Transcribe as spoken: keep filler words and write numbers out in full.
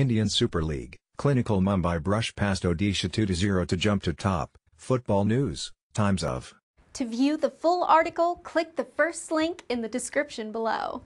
Indian Super League, Clinical Mumbai brush past Odisha two to zero to jump to top. Football news, times of. To view the full article, click the first link in the description below.